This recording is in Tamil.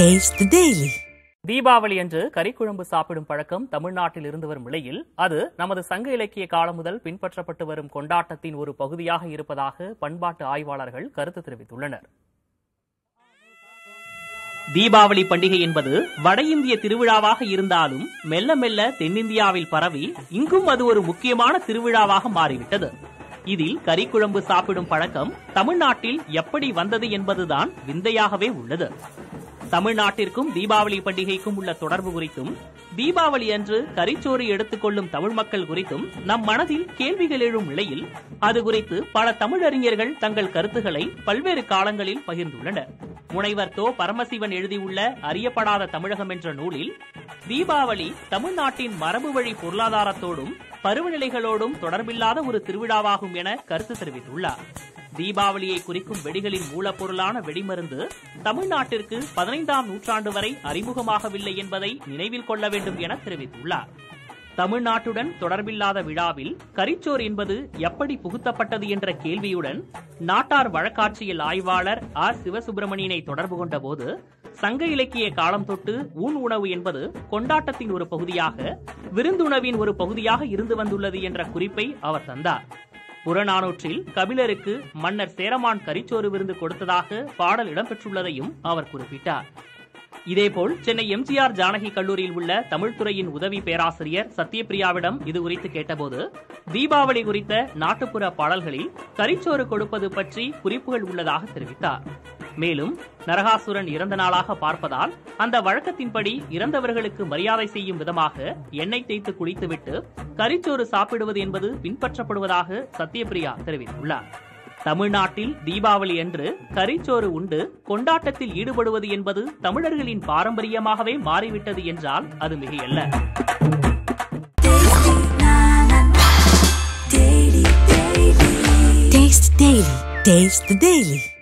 Taste the Daily. தீபாவளி என்று கறிக்குழம்பு சாப்பிடும் பழக்கம் தமிழ்நாட்டில் இருந்து வரும் நிலையில் அது நமது சங்க இலக்கிய காலம் முதல் பின்பற்றப்பட்டு வரும் கொண்டாட்டத்தின் ஒரு பகுதியாக இருப்பதாக பண்பாட்டு ஆய்வாளர்கள் கருத்து தெரிவித்துள்ளனர். தீபாவளி பண்டிகை என்பது வட இந்திய திருவிழாவாக இருந்தாலும் மெல்ல மெல்ல தென்னிந்தியாவில் பரவி இங்கும் அது ஒரு முக்கியமான திருவிழாவாக மாறிவிட்டது. இதில் கறிக்குழம்பு சாப்பிடும் பழக்கம் தமிழ்நாட்டில் எப்படி வந்தது என்பதுதான் விந்தையாகவே உள்ளது. தமிழ்நாட்டிற்கும் தீபாவளி பண்டிகைக்கும் உள்ள தொடர்பு குறித்தும் தீபாவளி அன்று கறிச்சோறு எடுத்துக்கொள்ளும் தமிழ் மக்கள் குறித்தும் நம் மனதில் கேள்விகள் எழும் நிலையில் அது குறித்து பல தமிழறிஞர்கள் தங்கள் கருத்துக்களை பல்வேறு காலங்களில் பகிர்ந்துள்ளனர். முனைவர் தோ பரமசிவன் எழுதியுள்ள அறியப்படாத தமிழகம் என்ற நூலில் தீபாவளி தமிழ்நாட்டின் மரபு வழி பொருளாதாரத்தோடும் பருவநிலைகளோடும் தொடர்பில்லாத ஒரு திருவிழாவாகும் என கருத்து தெரிவித்துள்ளார். தீபாவளியை குறிக்கும் வெடிகளின் மூலப்பொருளான வெடிமருந்து தமிழ்நாட்டிற்கு 15ஆம் நூற்றாண்டு வரை அறிமுகமாகவில்லை என்பதை நினைவில் கொள்ள வேண்டும் என தெரிவித்துள்ளார். தமிழ்நாட்டுடன் தொடர்பில்லாத விழாவில் கரிச்சோர் என்பது எப்படி புகுத்தப்பட்டது என்ற கேள்வியுடன் நாட்டார் வழக்காட்சியல் ஆய்வாளர் ஆர் சிவசுப்பிரமணியனை தொடர்பு கொண்ட போது சங்க இலக்கிய காலம் தொட்டு ஊன் உணவு என்பது கொண்டாட்டத்தின் ஒரு பகுதியாக விருந்துணவின் ஒரு பகுதியாக இருந்து வந்துள்ளது என்ற குறிப்பை அவர் தந்தார். புறநானூற்றில் கபிலருக்கு மன்னர் சேரமான் கரிச்சோறு விருந்து கொடுத்ததாக பாடல் இடம்பெற்றுள்ளதையும் அவர் குறிப்பிட்டார். இதேபோல் சென்னை எம்ஜிஆர் ஜானகி கல்லூரியில் உள்ள தமிழ்துறையின் உதவி பேராசிரியர் சத்யபிரியாவிடம் இது குறித்து கேட்டபோது தீபாவளி குறித்த நாட்டுப்புற பாடல்களில் கரிச்சோறு கொடுப்பது பற்றி குறிப்புகள் உள்ளதாக தெரிவித்தார். மேலும் நரகாசுரன் இறந்த நாளாக பார்ப்பதால் அந்த வழக்கத்தின்படி இறந்தவர்களுக்கு மரியாதை செய்யும் விதமாக எண்ணெய் தேய்த்து குளித்துவிட்டு கரிச்சோறு சாப்பிடுவது என்பது பின்பற்றப்படுவதாக சத்யபிரியா தெரிவித்துள்ளார். தமிழ்நாட்டில் தீபாவளி அன்று கரிச்சோறு உண்டு கொண்டாட்டத்தில் ஈடுபடுவது என்பது தமிழர்களின் பாரம்பரியமாகவே மாறிவிட்டது என்றால் அது மிகையல்ல. Taste the Daily.